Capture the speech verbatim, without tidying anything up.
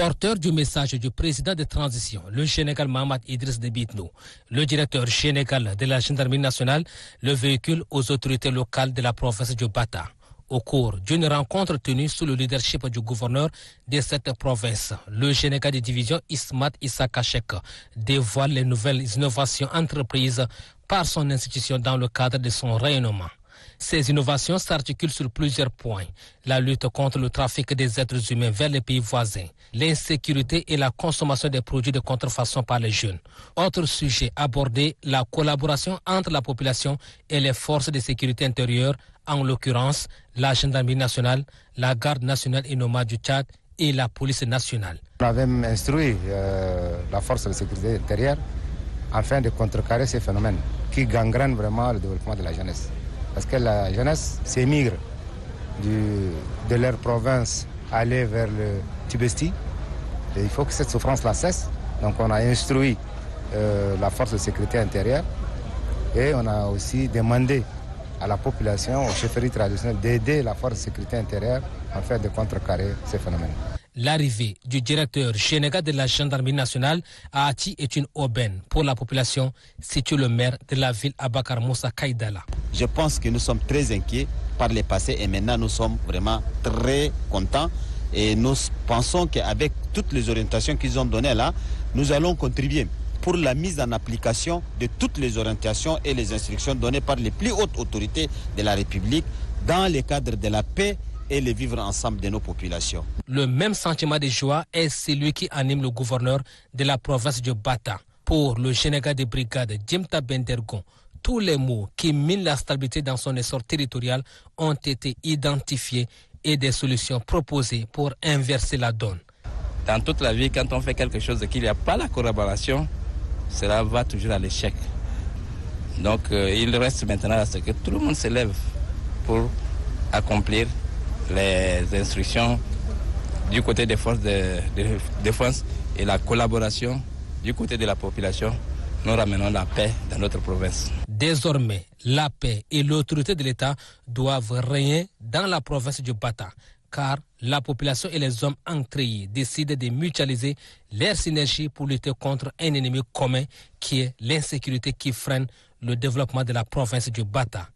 Porteur du message du président de transition, le Général Mahamat Idriss Déby Itno, le directeur général de la Gendarmerie Nationale, le véhicule aux autorités locales de la province du Batha. Au cours d'une rencontre tenue sous le leadership du gouverneur de cette province, le général de division Ismat Issa Kacheke dévoile les nouvelles innovations entreprises par son institution dans le cadre de son rayonnement. Ces innovations s'articulent sur plusieurs points. La lutte contre le trafic des êtres humains vers les pays voisins, l'insécurité et la consommation des produits de contrefaçon par les jeunes. Autre sujet abordé, la collaboration entre la population et les forces de sécurité intérieure, en l'occurrence la Gendarmerie nationale, la Garde nationale et nomade du Tchad et la police nationale. On avait instruit euh, la force de sécurité intérieure afin de contrecarrer ces phénomènes qui gangrènent vraiment le développement de la jeunesse. Parce que la jeunesse s'émigre de leur province, aller vers le Tibesti. Et il faut que cette souffrance-là cesse. Donc on a instruit euh, la force de sécurité intérieure et on a aussi demandé à la population, aux chefferies traditionnelles, d'aider la force de sécurité intérieure en fait de contrecarrer ces phénomènes. L'arrivée du directeur Chénéga de la Gendarmerie nationale à Hati est une aubaine pour la population, situe le maire de la ville Abakar Moussa Kaïdala. Je pense que nous sommes très inquiets par le passé et maintenant nous sommes vraiment très contents et nous pensons qu'avec toutes les orientations qu'ils ont données là, nous allons contribuer pour la mise en application de toutes les orientations et les instructions données par les plus hautes autorités de la République dans le cadre de la paix et le vivre ensemble de nos populations. Le même sentiment de joie est celui qui anime le gouverneur de la province de Batha. Pour le général de brigade Djimta Bendergon, tous les maux qui minent la stabilité dans son essor territorial ont été identifiés et des solutions proposées pour inverser la donne. Dans toute la vie, quand on fait quelque chose et qu'il n'y a pas la collaboration, cela va toujours à l'échec. Donc euh, il reste maintenant à ce que tout le monde se lève pour accomplir les instructions du côté des forces de, de, de défense et la collaboration du côté de la population, nous ramenons la paix dans notre province. Désormais, la paix et l'autorité de l'État doivent régner dans la province du Batha, car la population et les hommes ancrés décident de mutualiser leurs synergies pour lutter contre un ennemi commun qui est l'insécurité qui freine le développement de la province du Batha.